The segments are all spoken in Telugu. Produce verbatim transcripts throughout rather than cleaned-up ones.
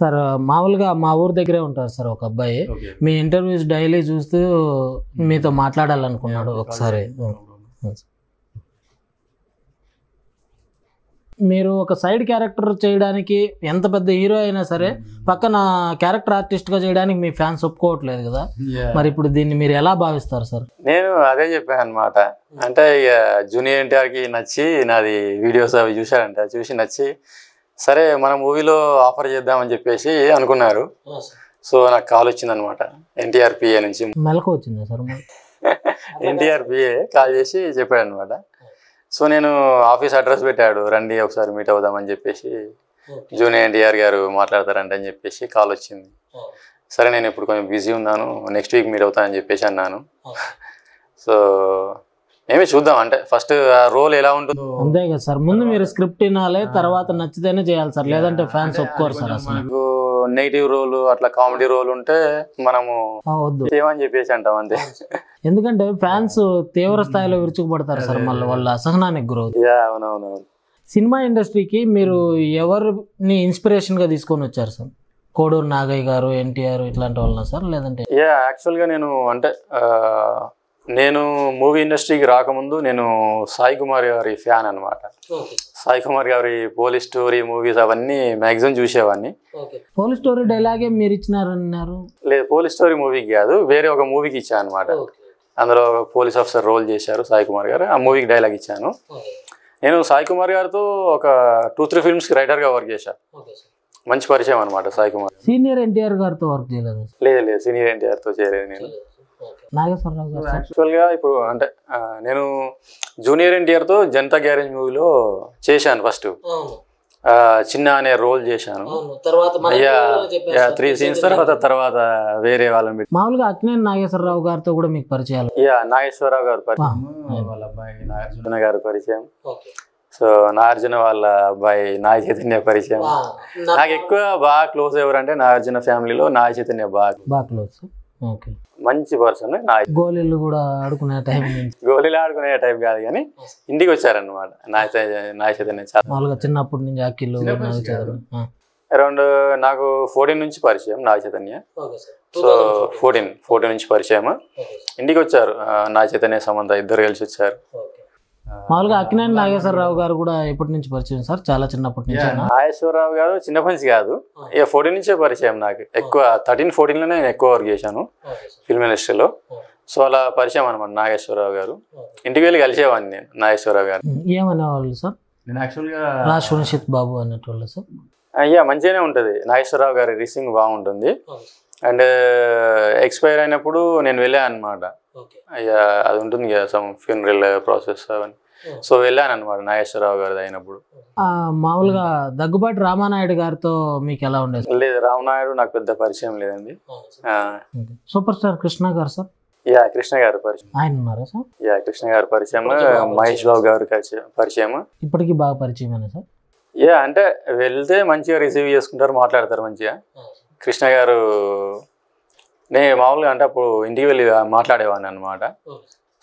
సార్ మామూలుగా మా ఊరు దగ్గరే ఉంటారు సార్ ఒక అబ్బాయి, మీ ఇంటర్వ్యూస్ డైలీ చూస్తూ మీతో మాట్లాడాలనుకున్నాడు ఒకసారి. మీరు ఒక సైడ్ క్యారెక్టర్ చేయడానికి ఎంత పెద్ద హీరో అయినా సరే పక్కన క్యారెక్టర్ ఆర్టిస్ట్గా చేయడానికి మీ ఫ్యాన్స్ ఒప్పుకోవట్లేదు కదా, మరి ఇప్పుడు దీన్ని మీరు ఎలా భావిస్తారు సార్? నేను అదే చెప్పాను అనమాట, అంటే ఇక జూనియర్ ఎన్టీఆర్కి నచ్చి నాది వీడియోస్ అవి చూశారంట, చూసి నచ్చి సరే మన మూవీలో ఆఫర్ చేద్దామని చెప్పేసి అనుకున్నారు. సో నాకు కాల్ వచ్చింది అనమాట ఎన్టీఆర్ పిఏ నుంచి. మెలకు వచ్చిందా సార్? ఎన్టీఆర్ పిఏ కాల్ చేసి చెప్పాడు అనమాట. సో నేను ఆఫీస్ అడ్రస్ పెట్టాడు, రండి ఒకసారి మీట్ అవుదామని చెప్పేసి, జూనియర్ ఎన్టీఆర్ గారు మాట్లాడతారంట అని చెప్పేసి కాల్ వచ్చింది. సరే నేను ఇప్పుడు కొంచెం బిజీ ఉన్నాను, నెక్స్ట్ వీక్ మీట్ అవుతానని చెప్పేసి అన్నాను. సో మేమే చూద్దాం, అంటే ఫస్ట్ ఆ రోల్ ఎలా ఉంటుందో. అంతే కదా సార్, ముందు మీరు స్క్రిప్ట్ వినాలి, తర్వాత నచ్చితేనే చేయాలి సార్, లేదంటే ఫ్యాన్స్ ఒప్పుకోరు సార్. మనకు నెగిటివ్ రోల్ అట్లా కామెడీ రోల్ ఉంటే మనము ఏమని చెప్పేసి అంటాం అంతే, ఎందుకంటే ఫ్యాన్స్ తీవ్ర స్థాయిలో విరుచుకుపడతారు సార్, మళ్ళీ వాళ్ళ అసహనానికి గురవుతుంది. అవునవునవును. సినిమా ఇండస్ట్రీకి మీరు ఎవరిని ఇన్స్పిరేషన్ గా తీసుకొని వచ్చారు సార్? కోడూరు నాగయ్య గారు, ఎన్టీఆర్ ఇట్లాంటి వాళ్ళ సార్ లేదంటే? యా, యాక్చువల్ గా నేను అంటే నేను మూవీ ఇండస్ట్రీకి రాకముందు నేను సాయి కుమార్ గారి ఫ్యాన్ అనమాట. సాయి కుమార్ గారి పోలీస్ స్టోరీ మూవీస్ అవన్నీ మ్యాక్సిమం చూసేవాడిని. పోలీస్ స్టోరీ డైలాగే మీరు ఇచ్చినారన్నారు? లేదు, పోలీస్ స్టోరీ మూవీకి కాదు, వేరే ఒక మూవీకి ఇచ్చాను అనమాట. అందులో పోలీస్ ఆఫీసర్ రోల్ చేశారు సాయి కుమార్ గారు, ఆ మూవీకి డైలాగ్ ఇచ్చాను. నేను సాయి కుమార్ గారితో ఒక టూ త్రీ ఫిల్మ్స్కి రైటర్గా వర్క్ చేశాను, మంచి పరిచయం అనమాట సాయి కుమార్. సీనియర్ ఎన్టీఆర్ గారితో వర్క్ చేయలేదు? లేదు లేదు, సీనియర్ ఎన్టీఆర్తో చేయలేదు నేను. యాక్చువల్ గా ఇప్పుడు అంటే నేను జూనియర్ ఎన్టీఆర్ తో జనతా గ్యారేజ్ మూవీలో చేశాను ఫస్ట్, చిన్న అనే రోల్ చేశాను. త్రీ సీన్స్ తర్వాత తర్వాత వేరే వాళ్ళని. మామూలుగా అక్కినేని నాగేశ్వరరావు గారితో కూడా మీకు పరిచయాలు? యా, నాగేశ్వరరావు గారు పరిచయం, వాళ్ళ అబ్బాయి నాగార్జున గారు పరిచయం. సో నాగార్జున వాళ్ళ అబ్బాయి నాగ చైతన్య పరిచయం. నాకు ఎక్కువ బాగా క్లోజ్ ఎవరంటే నాగార్జున ఫ్యామిలీలో నాగ చైతన్య బాగా క్లోజ్, మంచి పర్సన్. గోళీలు కూడా ఆడుకునే టైం, గోళీలు ఆడుకునే టైం కాదు కానీ ఇంటికి వచ్చారనమాట నాగచైతన్య. చిన్నప్పటి నుంచి అఖిలు అరౌండ్ నాకు ఫోర్టీన్ నుంచి పరిచయం నాగచైతన్య. సో ఫోర్టీన్ ఫోర్టీన్ నుంచి పరిచయం, ఇంటికి వచ్చారు నాగచైతన్య సమంత ఇద్దరు కలిసి వచ్చారు. మామూలుగా అక్కినేని నాగేశ్వరరావు గారు కూడా ఎప్పటి నుంచి పరిచయం సార్? చాలా చిన్నప్పటి నుంచి. నాగేశ్వరరావు గారు చిన్నప్పటి నుంచి కాదు, ఇక ఫోర్టీన్ నుంచే పరిచయం నాకు. ఎక్కువ థర్టీన్ ఫోర్టీన్ లోనే నేను ఎక్కువ వర్క్ చేశాను ఫిల్మ్ ఇండస్ట్రీలో. సో అలా పరిచయం అనమాట నాగేశ్వరరావు గారు. ఇంటికి వెళ్ళి కలిసేవాడిని నేను నాగేశ్వరరావు గారు. ఏమనేవాళ్ళు సార్? నేను యాక్చువల్గా రా సునిషిత్ బాబు అనేటోళ్ళు సార్. అయ్యా మంచిగానే ఉంటుంది నాగేశ్వరరావు గారి రీసింగ్ బాగుంటుంది. అండ్ ఎక్స్పైర్ అయినప్పుడు నేను వెళ్ళాను అనమాట, అయ్యా అది ఉంటుంది కదా సమ్ ఫ్యూనరల్ ప్రాసెస్ అవన్నీ. సో వెళ్ళాను అనమాట నాగేశ్వరరావు గారిది అయినప్పుడు. మామూలుగా దగ్గుబాటి రామానాయుడు గారితో మీకు ఎలా ఉండేది? లేదు, రామనాయుడు నాకు పెద్ద పరిచయం లేదండి. సూపర్ స్టార్ కృష్ణ గారు సార్? యా, కృష్ణ గారు పరిచయం. ఆయన ఉన్నారా సార్? యా, కృష్ణ గారు పరిచయం. మహేష్ బాబు గారు పరిచయం. ఇప్పటికీ బాగా పరిచయం సార్? యా, అంటే వెళ్తే మంచిగా రిసీవ్ చేసుకుంటారు, మాట్లాడతారు మంచిగా. కృష్ణ గారు నేను మామూలుగా అంటే అప్పుడు ఇంటికి వెళ్ళి మాట్లాడేవాడిని అనమాట.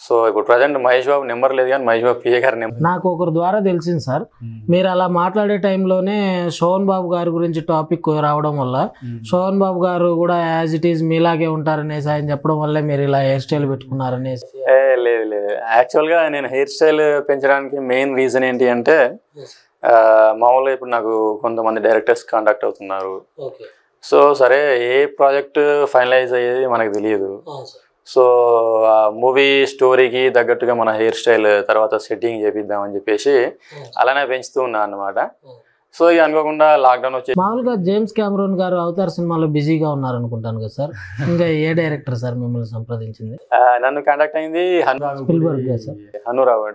సో ఇప్పుడు ప్రజెంట్ మహేష్ బాబు నెంబర్ లేదు కానీ మహేష్ బాబు పిఏ గారి నెంబర్ నాకు ఒకరి ద్వారా తెలిసింది సార్. మీరు అలా మాట్లాడే టైంలోనే శోభన్ బాబు గారి గురించి టాపిక్ రావడం వల్ల, శోభన్ బాబు గారు కూడా యాజ్ ఇట్ ఈజ్ మీలాగే ఉంటారనేసి ఆయన చెప్పడం వల్లే మీరు ఇలా హెయిర్ స్టైల్ పెట్టుకున్నారనేసి? లేదు లేదు, యాక్చువల్గా నేను హెయిర్ స్టైల్ పెంచడానికి మెయిన్ రీజన్ ఏంటి అంటే మామూలుగా ఇప్పుడు నాకు కొంతమంది డైరెక్టర్స్ కాంటాక్ట్ అవుతున్నారు. సో సరే ఏ ప్రాజెక్ట్ ఫైనలైజ్ అయ్యేది మనకు తెలియదు. సో ఆ మూవీ స్టోరీకి తగ్గట్టుగా మన హెయిర్ స్టైల్ తర్వాత సెట్టింగ్ చేపిద్దామని చెప్పేసి అలానే పెంచుతూ ఉన్నా అనమాట. సో ఇక అనుకోకుండా లాక్డౌన్ వచ్చి. మామూలుగా జేమ్స్ కెమెరాన్ గారు అవతార్ సినిమాలో బిజీగా ఉన్నారు అనుకుంటాను కదా సార్, ఇంకా ఏ డైరెక్టర్ సార్ మిమ్మల్ని సంప్రదించింది? నన్ను కాంటాక్ట్ అయింది Hanurao,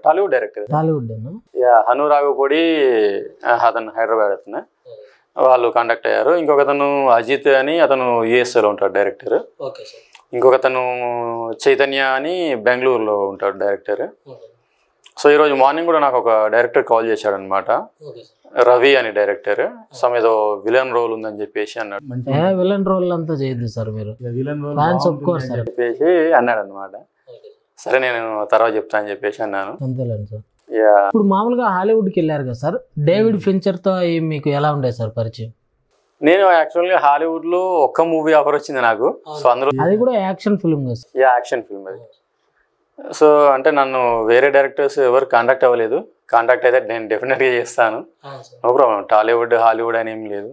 Tollywood director. Tollywood Hanurao పొడి అతను హైదరాబాద్ అతను, వాళ్ళు కాంటాక్ట్ అయ్యారు. ఇంకొక అతను అజిత్ అని అతను యూఎస్ఏలో ఉంటాడు డైరెక్టర్. ఇంకొక అతను చైతన్య అని బెంగళూరులో ఉంటాడు డైరెక్టర్. సో ఈరోజు మార్నింగ్ కూడా నాకు ఒక డైరెక్టర్ కాల్ చేశాడు అనమాట, రవి అని డైరెక్టర్. సమ్ ఏదో విలన్ రోల్ ఉందని చెప్పేసి అన్నాడు. విలన్ రోల్ అంతా చేయదు సార్ మీరు, విలన్ రోల్ చెప్పేసి అన్నాడు అనమాట. సరే నేను తర్వాత చెప్తా అని చెప్పేసి అన్నాను. ఇప్పుడు మామూలుగా హాలీవుడ్కి వెళ్ళారు కదా సార్, డేవిడ్ ఫించర్ తో మీకు ఎలా ఉండేది సార్ పరిచయం? నేను యాక్చువల్లీ హాలీవుడ్ లో ఒక మూవీ ఆఫర్ వచ్చింది నాకు. సో అందులో అది కూడా యాక్షన్ ఫిల్మ్ కదా. యా యాక్షన్ ఫిల్మ్ అది. సో అంటే నన్ను వేరే డైరెక్టర్స్ ఎవరు కాంటాక్ట్ అవ్వలేదు. కాంటాక్ట్ అయితే నేను డెఫినెట్ గా చేస్తాను. No problem. టాలీవుడ్ హాలీవుడ్ అని ఏం లేదు.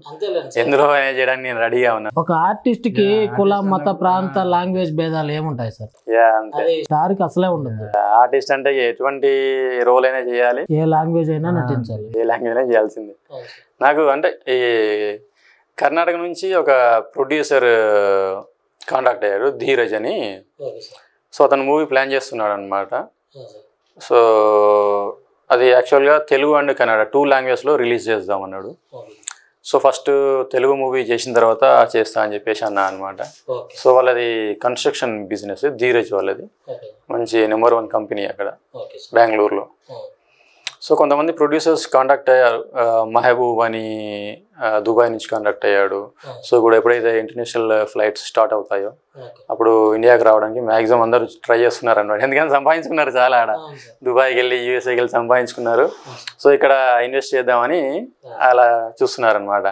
ఎందులో అయినా చేయడానికి నేను రెడీగా ఉన్నా. ఒక ఆర్టిస్ట్ కి కుల మత ప్రాంత లాంగ్వేజ్ భేదాలు ఏముంటాయి సార్? యా అంతే. స్టార్ కి అసలే ఉండదు. ఆర్టిస్ట్ అంటే ఎటువంటి రోల్ అయినా చేయాలి, ఏ లాంగ్వేజ్ అయినా నటించాలి, ఏ లాంగ్వేజ్ అయినా చేయాల్సిందే. నాకు అంటే ఈ కర్ణాటక నుంచి ఒక ప్రొడ్యూసర్ కాంటాక్ట్ అయ్యారు, ధీరజ్ అని. సో అతను మూవీ ప్లాన్ చేస్తున్నాడు అనమాట. సో అది యాక్చువల్గా తెలుగు అండ్ కన్నడ టూ లాంగ్వేజ్లో రిలీజ్ చేద్దాం అన్నాడు. సో ఫస్ట్ తెలుగు మూవీ చేసిన తర్వాత చేస్తా అని చెప్పేసి అన్నా అనమాట. సో వాళ్ళది కన్స్ట్రక్షన్ బిజినెస్, ధీరజ్ వాళ్ళది. మంచి నెంబర్ వన్ కంపెనీ అక్కడ బెంగళూరులో. సో కొంతమంది ప్రొడ్యూసర్స్ కాంటాక్ట్ అయ్యారు. మహబూబ్ అని దుబాయ్ నుంచి కాంటాక్ట్ అయ్యాడు. సో ఇప్పుడు ఎప్పుడైతే ఇంటర్నేషనల్ ఫ్లైట్స్ స్టార్ట్ అవుతాయో అప్పుడు ఇండియాకి రావడానికి మ్యాక్సిమం అందరూ ట్రై చేస్తున్నారు అనమాట. ఎందుకంటే సంపాదించుకున్నారు చాలా. ఆడ దుబాయ్కి వెళ్ళి యూఎస్ఏకి వెళ్ళి సంపాదించుకున్నారు. సో ఇక్కడ ఇన్వెస్ట్ చేద్దామని అలా చూస్తున్నారు అనమాట.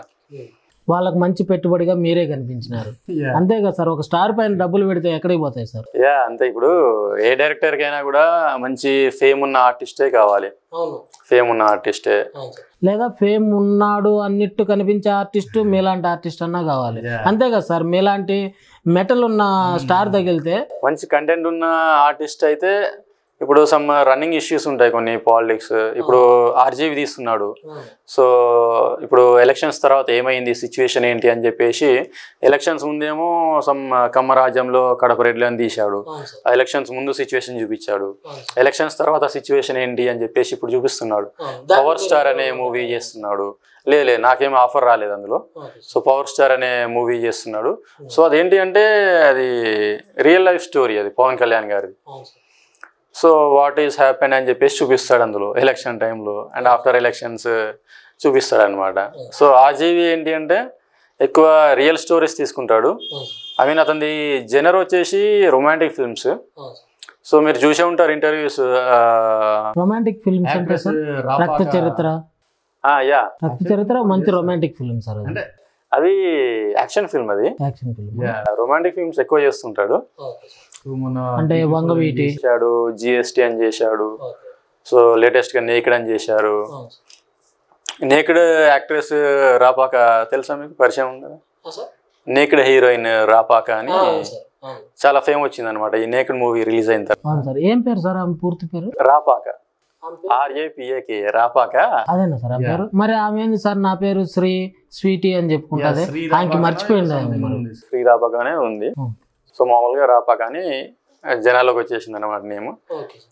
వాళ్ళకి మంచి పెట్టుబడిగా మీరే కనిపించినారు. అంతే కదా సార్, ఒక స్టార్ పైన డబ్బులు పెడితే ఎక్కడికి పోతాయి సార్? యా అంతే. ఇప్పుడు ఏ డైరెక్టర్ కైనా కూడా మంచి ఫేమ్ ఉన్న ఆర్టిస్టే కావాలి. ఫేమ్ ఉన్న ఆర్టిస్టే, లేదా ఫేమ్ ఉన్నాడు అన్నిట్టు కనిపించే ఆర్టిస్ట్ మీలాంటి ఆర్టిస్ట్ అన్నా కావాలి. అంతే కదా సార్, మీలాంటి మెటల్ ఉన్న స్టార్ తగిలితే. మంచి కంటెంట్ ఉన్న ఆర్టిస్ట్ అయితే ఇప్పుడు సమ్ రన్నింగ్ ఇష్యూస్ ఉంటాయి కొన్ని, పాలిటిక్స్. ఇప్పుడు ఆర్జేవి తీస్తున్నాడు. సో ఇప్పుడు ఎలక్షన్స్ తర్వాత ఏమైంది సిచ్యువేషన్ ఏంటి అని చెప్పేసి ఎలక్షన్స్ ముందేమో సమ్ కమ్మరాజ్యంలో కడపరెడ్లు అని తీశాడు. ఎలక్షన్స్ ముందు సిచ్యువేషన్ చూపించాడు. ఎలక్షన్స్ తర్వాత సిచ్యువేషన్ ఏంటి అని చెప్పేసి ఇప్పుడు చూపిస్తున్నాడు. పవర్ స్టార్ అనే మూవీ చేస్తున్నాడు. లేదు లేదు నాకేం ఆఫర్ రాలేదు అందులో. సో పవర్ స్టార్ అనే మూవీ చేస్తున్నాడు. సో అదేంటి అంటే అది రియల్ లైఫ్ స్టోరీ, అది పవన్ కళ్యాణ్ గారిది. సో వాట్ ఈస్ హ్యాపెన్ అని చెప్పేసి చూపిస్తాడు అందులో ఎలక్షన్ టైంలో అండ్ ఆఫ్టర్ ఎలక్షన్స్ చూపిస్తాడు అనమాట. సో ఆర్జీవి ఏంటి అంటే ఎక్కువ రియల్ స్టోరీస్ తీసుకుంటాడు. ఐ మీన్ అతనిది జనర్ వచ్చేసి రొమాంటిక్ ఫిల్మ్స్. సో మీరు చూసే ఉంటారు ఇంటర్వ్యూస్. రొమాంటిక్ ఫిల్మ్స్ అంటే రక్త చరిత్ర. యా రక్త చరిత్ర మంచి రొమాంటిక్ ఫిల్మ్ సార్. అది యాక్షన్ ఫిల్మ్, అది యాక్షన్ ఫిల్మ్. రొమాంటిక్ ఫిల్మ్స్ ఎక్కువ చేస్తుంటాడు. అంటే వంగవీటి చేశాడు, జిఎస్టీ అని చేశాడు. సో లేటెస్ట్ గా నేకిడ్ అని చేశారు. నేకిడ్ యాక్ట్రెస్ రాపాక తెలుసా మీకు? పరిచయం ఉందా? నేకిడ్ హీరోయిన్ రాపాక అని చాలా ఫేమ్ వచ్చింది అనమాట ఈ నేకిడ్ మూవీ రిలీజ్ అయిన తర్వాత. ఏం పేరు సార్ ఆమె పూర్తి పేరు? రాపాక, ఆర్ఏపిఏకే రాపాక. అదేనా సార్ పేరు? మరి ఆమె ఏంది సార్ నా పేరు శ్రీ స్వీటీ అని చెప్పుకుంటది. ఆయనకి మర్చిపోయింది శ్రీ రాపాకనే ఉంది. సో మామూలుగా రాపా కానీ జనాల్లోకి వచ్చేసింది అనమాట. నేను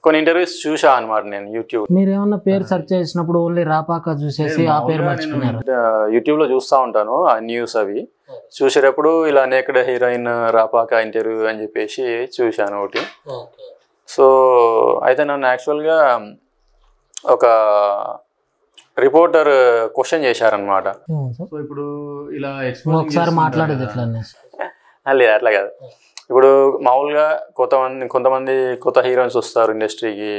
కొన్ని ఇంటర్వ్యూస్ చూసా అనమాట నేను యూట్యూబ్. మీరు ఏమన్నా పేరు సెర్చ్ చేసినప్పుడు ఓన్లీ రాపాక చూసేసి ఆ పేరు మర్చిపోయారు? యూట్యూబ్ లో చూస్తూ ఉంటాను ఆ న్యూస్ అవి. చూసేటప్పుడు ఇలా నేకడ హీరోయిన్ రాపాక ఇంటర్వ్యూ అని చెప్పేసి చూశాను ఒకటి. సో అయితే నన్ను యాక్చువల్గా ఒక రిపోర్టర్ క్వశ్చన్ చేశారనమాట. సో ఇప్పుడు ఇలా ఒకసారి మాట్లాడేది ఎట్లా? లేదు అట్లా కాదు. ఇప్పుడు మామూలుగా కొంతమంది కొంతమంది కొత్త హీరోయిన్స్ వస్తారు ఇండస్ట్రీకి,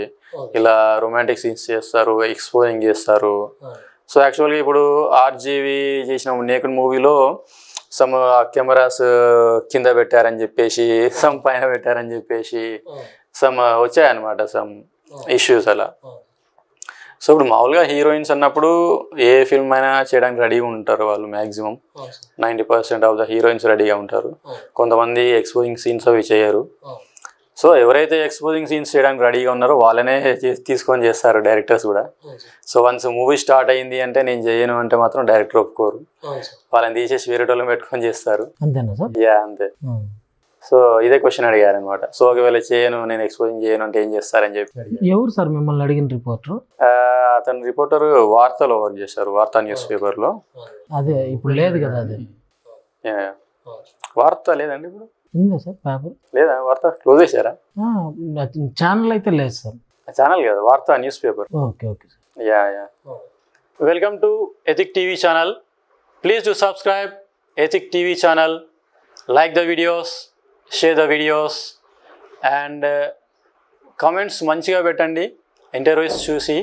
ఇలా రొమాంటిక్ సీన్స్ చేస్తారు, ఎక్స్పోజింగ్ చేస్తారు. సో యాక్చువల్గా ఇప్పుడు ఆర్జీవి చేసిన నేకడ్ మూవీలో సమ్ కెమెరాస్ కింద పెట్టారని చెప్పేసి, సమ్ పైన పెట్టారని చెప్పేసి సమ్ వచ్చాయన్నమాట సమ్ ఇష్యూస్ అలా. సో ఇప్పుడు మామూలుగా హీరోయిన్స్ అన్నప్పుడు ఏ ఫిల్మ్ అయినా చేయడానికి రెడీగా ఉంటారు వాళ్ళు. Maximum ninety percent of the heroines రెడీగా ఉంటారు. కొంతమంది ఎక్స్పోజింగ్ సీన్స్ అవి చేయరు. సో ఎవరైతే ఎక్స్పోజింగ్ సీన్స్ చేయడానికి రెడీగా ఉన్నారో వాళ్ళనే తీసుకొని చేస్తారు డైరెక్టర్స్ కూడా. సో వన్స్ మూవీ స్టార్ట్ అయింది అంటే నేను చేయను అంటే మాత్రం డైరెక్టర్ ఒప్పుకోరు. వాళ్ళని తీసేసి వేరే వాళ్ళని పెట్టుకొని చేస్తారు. యా అంతే. సో ఇదే క్వశ్చన్ అడిగారు అనమాట. సో ఒకవేళ చేయను నేను ఎక్స్పోజింగ్ చేయను అంటే ఏం చేస్తారని చెప్పి. ఎవరు సార్ మిమ్మల్ని అడిగిన రిపోర్టర్? అతను రిపోర్టర్ వార్తలో వర్క్ చేశారు, వార్తా న్యూస్ పేపర్ లో. అదే ఇప్పుడు లేదు కదా అది. వార్త లేదండి ఇప్పుడు, ఉందా సార్ పేపర్? లేదా వార్త క్లోజ్ చేశారా? ఛానల్ అయితే లేదు సార్. ఛానల్ కదా, వార్తా news paper. Okay okay. Yeah yeah. Welcome to ethic TV channel. Please to subscribe ethic TV channel. Like the videos, share the videos and comments మంచిగా పెట్టండి ఇంటర్వ్యూస్ చూసి.